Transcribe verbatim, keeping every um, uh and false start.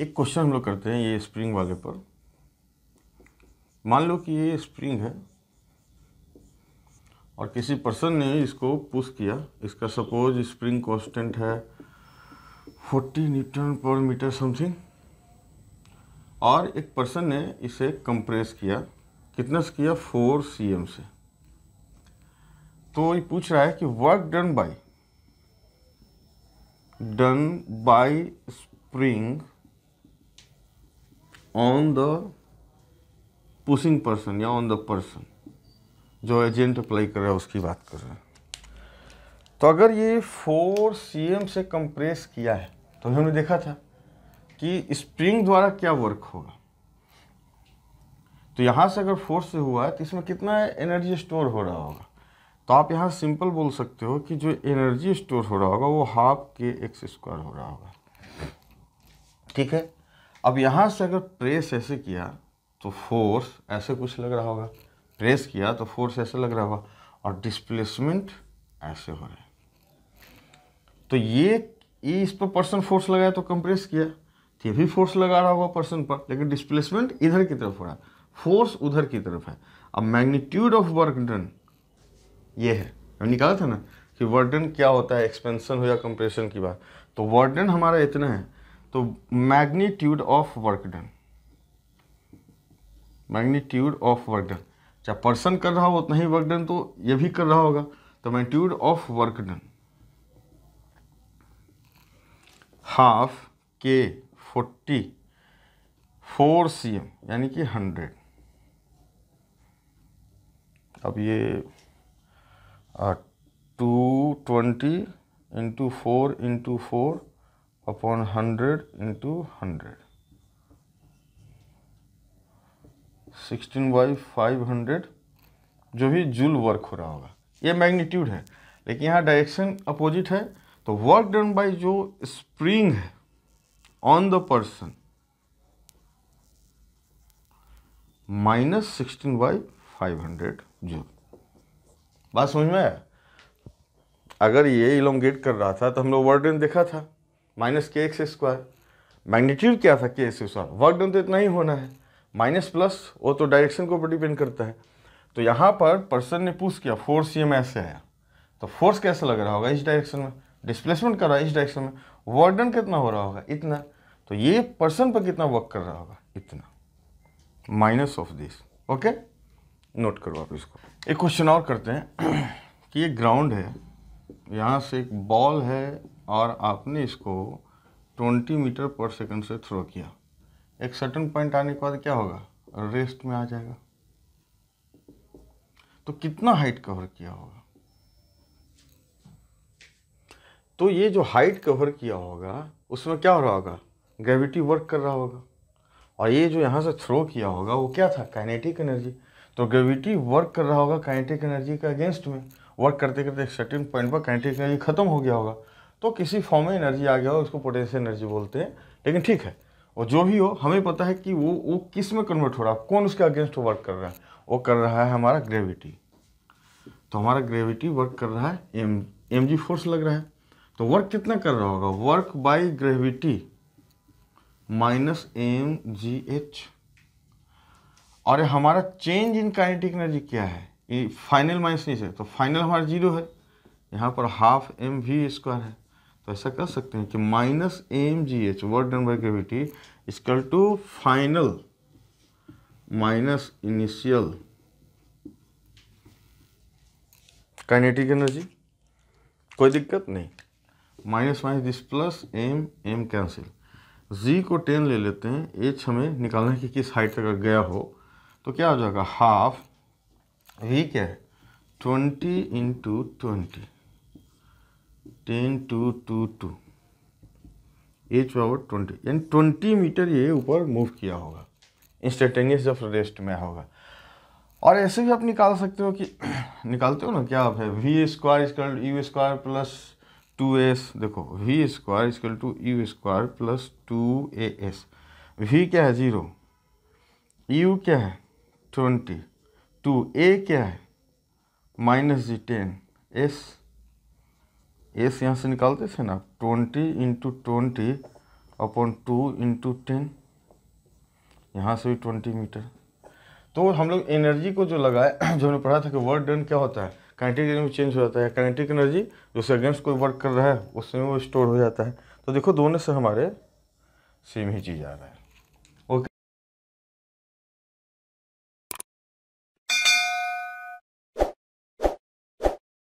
एक क्वेश्चन हम लोग करते हैं ये स्प्रिंग वाले पर। मान लो कि ये स्प्रिंग है और किसी पर्सन ने इसको पुश किया। इसका सपोज स्प्रिंग कांस्टेंट है चालीस न्यूटन पर मीटर समथिंग, और एक पर्सन ने इसे कंप्रेस किया। कितना से किया? फोर सी एम से। तो ये पूछ रहा है कि work done by done by spring on the pushing person या ऑन द पर्सन जो एजेंट अप्लाई कर रहा है उसकी बात कर रहे हैं। तो अगर ये फोर सी एम से कंप्रेस किया है तो हमने देखा था कि स्प्रिंग द्वारा क्या वर्क होगा। तो यहाँ से अगर फोर्स से हुआ है तो इसमें कितना एनर्जी स्टोर हो रहा होगा। तो आप यहाँ सिंपल बोल सकते हो कि जो एनर्जी स्टोर हो रहा होगा वो हाफ के एक्स स्क्वायर हो रहा होगा। ठीक है। अब यहाँ से अगर प्रेस ऐसे किया तो फोर्स ऐसे कुछ लग रहा होगा, प्रेस किया तो फोर्स ऐसे लग रहा होगा, और डिस्प्लेसमेंट ऐसे हो रहा है। तो ये इस पर पर्सन फोर्स लगाया तो कंप्रेस किया, ये भी फोर्स लगा रहा होगा पर्सन पर, लेकिन डिस्प्लेसमेंट इधर की तरफ हो रहा है, फोर्स उधर की तरफ है। अब मैग्नीट्यूड ऑफ वर्क डन ये है, हम निकाला था ना कि वर्क डन क्या होता है, एक्सपेंशन हो या कंप्रेशन की बात। तो वर्क डन हमारा इतना है, तो magnitude of work done, magnitude of work done, चाहे पर्सन कर रहा हो उतना ही वर्क डन तो ये भी कर रहा होगा। तो magnitude of work done half के फोर्टी फोर सी एम यानी कि हंड्रेड। अब ये two twenty into four into four upon hundred into hundred sixteen by five hundred जो भी जूल वर्क हो रहा होगा। ये मैग्नीट्यूड है लेकिन यहाँ डायरेक्शन अपोजिट है। तो वर्क डन बाय जो स्प्रिंग है on the person minus sixteen by five hundred joule. बात समझ में आया? अगर ये इलोंगेट कर रहा था तो हम लोग वर्क डन देखा था माइनस के एक्स स्क्वायर। मैग्नीट्यूड क्या था? के एक्स स्क्वायर। वर्क डन तो इतना ही होना है, माइनस प्लस वो तो डायरेक्शन के ऊपर डिपेंड करता है। तो यहाँ पर पर्सन ने पुश किया, फोर्स सी एम ऐसे आया तो फोर्स कैसे लग रहा होगा? इस डायरेक्शन में। डिस्प्लेसमेंट कर रहा है इस डायरेक्शन में। वर्क डन कितना हो रहा होगा? इतना। तो ये पर्सन पर कितना वर्क कर रहा होगा? इतना minus of this. Okay, note करो आप इसको। एक क्वेश्चन और करते हैं कि ये ग्राउंड है, यहाँ से एक बॉल है और आपने इसको बीस मीटर पर सेकंड से थ्रो किया। एक सर्टन पॉइंट आने के बाद क्या होगा? रेस्ट में आ जाएगा। तो कितना हाइट कवर किया होगा? तो ये जो हाइट कवर किया होगा उसमें क्या हो रहा होगा? ग्रेविटी वर्क कर रहा होगा। और ये जो यहाँ से थ्रो किया होगा वो क्या था? Kinetic energy. तो ग्रेविटी वर्क कर रहा होगा काइनेटिक एनर्जी के अगेंस्ट में। वर्क करते करते एक सर्टेन पॉइंट पर काइनेटिक एनर्जी खत्म हो गया होगा, तो किसी फॉर्म में एनर्जी आ गया होगा, उसको पोटेंशियल एनर्जी बोलते हैं। लेकिन ठीक है, और जो भी हो हमें पता है कि वो वो किस में कन्वर्ट हो रहा है, कौन उसके अगेंस्ट वर्क कर रहा है। वो कर रहा है हमारा ग्रेविटी। तो हमारा ग्रेविटी वर्क कर रहा है, एम एम जी फोर्स लग रहा है। तो वर्क कितना कर रहा होगा? Work by gravity minus M G H. और हमारा चेंज इन काइनेटिक एनर्जी क्या है? ये फाइनल माइनस नहीं है, तो फाइनल हमारा जीरो है। यहाँ पर हाफ एम वी स्क्वायर है। तो ऐसा कर सकते हैं कि minus M G H work done by gravity equal to final minus initial kinetic energy. कोई दिक्कत नहीं, minus minus this plus M M cancel. G को टेन ले लेते हैं, एच हमें निकालना है कि किस हाइट तक अगर गया हो तो क्या हो जाएगा? हाफ वी क्या है? Twenty into twenty ten two two two H power twenty यानी ट्वेंटी मीटर ये ऊपर मूव किया होगा इंस्टेंटेनियस जब रेस्ट में होगा। और ऐसे भी आप निकाल सकते हो कि निकालते हो ना क्या आप है? V square equal U square plus two S. देखो V square equal two U square plus two A S. V क्या है? जीरो। यू क्या है? ट्वेंटी। टू ए क्या है? Minus G ten. S S यहाँ से निकालते थे ना, twenty into twenty upon two into ten, यहाँ से भी ट्वेंटी मीटर। तो हम लोग एनर्जी को जो लगाए, जो हमने पढ़ा था कि वर्क डन क्या होता है, काइनेटिक एनर्जी चेंज हो जाता है। काइनेटिक एनर्जी जो उसके अगेंस्ट कोई वर्क कर रहा है उसमें वो स्टोर हो जाता है। तो देखो दोनों से हमारे सेम ही चीज़ आ रहा है।